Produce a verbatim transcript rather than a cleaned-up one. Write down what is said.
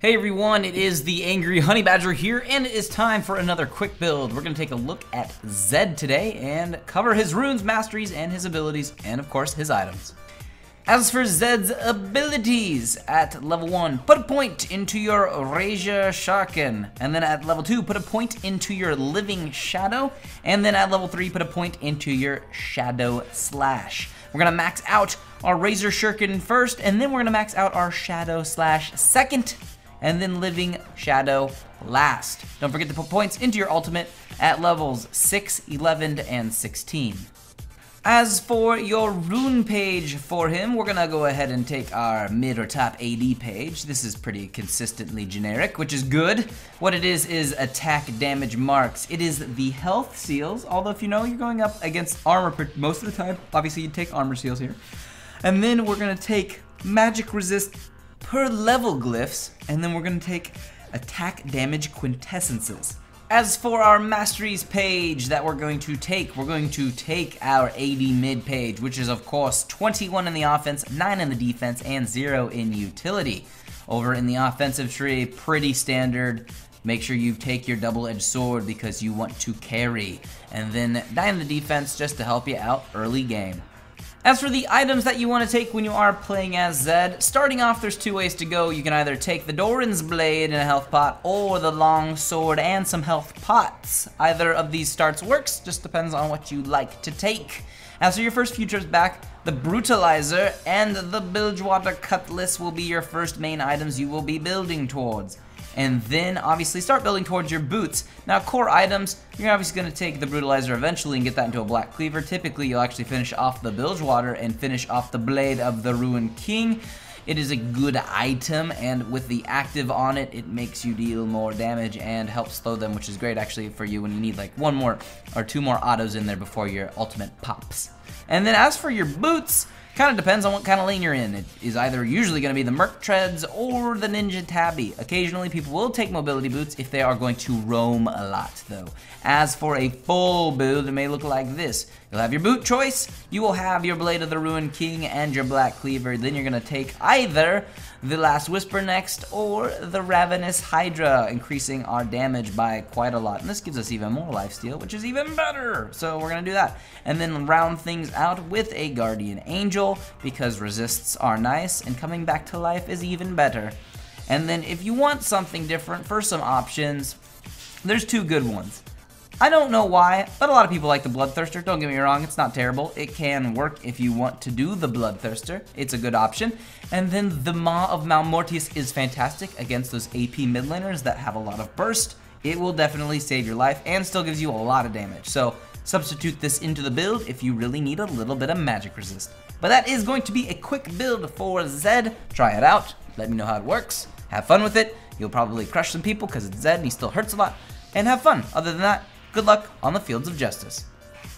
Hey everyone, it is the Angry Honey Badger here, and it is time for another quick build. We're going to take a look at Zed today and cover his runes, masteries, and his abilities, and of course his items. As for Zed's abilities, at level one, put a point into your Razor Shuriken, and then at level two, put a point into your Living Shadow, and then at level three, put a point into your Shadow Slash. We're going to max out our Razor Shuriken first, and then we're going to max out our Shadow Slash second, and then Living Shadow last. Don't forget to put points into your ultimate at levels six, eleven, and sixteen. As for your rune page for him, we're gonna go ahead and take our mid or top A D page. This is pretty consistently generic, which is good. What it is is attack damage marks. It is the health seals, although if you know you're going up against armor most of the time, obviously you take armor seals here. And then we're gonna take magic resist per level glyphs, and then we're gonna take attack damage quintessences. As for our masteries page that we're going to take, we're going to take our A D mid page, which is of course twenty-one in the offense, nine in the defense, and zero in utility. Over in the offensive tree, pretty standard. Make sure you take your double-edged sword because you want to carry. And then nine in the defense just to help you out early game. As for the items that you want to take when you are playing as Zed, starting off there's two ways to go. You can either take the Doran's Blade and a health pot, or the Long Sword and some health pots. Either of these starts works, just depends on what you like to take. As for your first few trips back, the Brutalizer and the Bilgewater Cutlass will be your first main items you will be building towards. And then obviously start building towards your boots. Now core items, you're obviously going to take the Brutalizer eventually and get that into a Black Cleaver. Typically you'll actually finish off the Bilgewater and finish off the Blade of the Ruined King. It is a good item, and with the active on it, it makes you deal more damage and helps slow them, which is great actually for you when you need like one more or two more autos in there before your ultimate pops. And then as for your boots, kind of depends on what kind of lane you're in. It is either usually going to be the Merc Treads or the Ninja Tabby. Occasionally people will take mobility boots if they are going to roam a lot though. As for a full build, it may look like this. You'll have your boot choice, you will have your Blade of the Ruined King and your Black Cleaver, then you're going to take either the Last Whisper next or the Ravenous Hydra, increasing our damage by quite a lot. And this gives us even more lifesteal, which is even better, so we're going to do that. And then round things out with a Guardian Angel, because resists are nice and coming back to life is even better. And then if you want something different for some options, there's two good ones. I don't know why, but a lot of people like the Bloodthirster. Don't get me wrong, it's not terrible. It can work if you want to do the Bloodthirster. It's a good option. And then the Maw of Malmortis is fantastic against those A P mid laners that have a lot of burst. It will definitely save your life and still gives you a lot of damage. So substitute this into the build if you really need a little bit of magic resist. But that is going to be a quick build for Zed. Try it out. Let me know how it works. Have fun with it. You'll probably crush some people because it's Zed and he still hurts a lot. And have fun. Other than that, good luck on the fields of justice.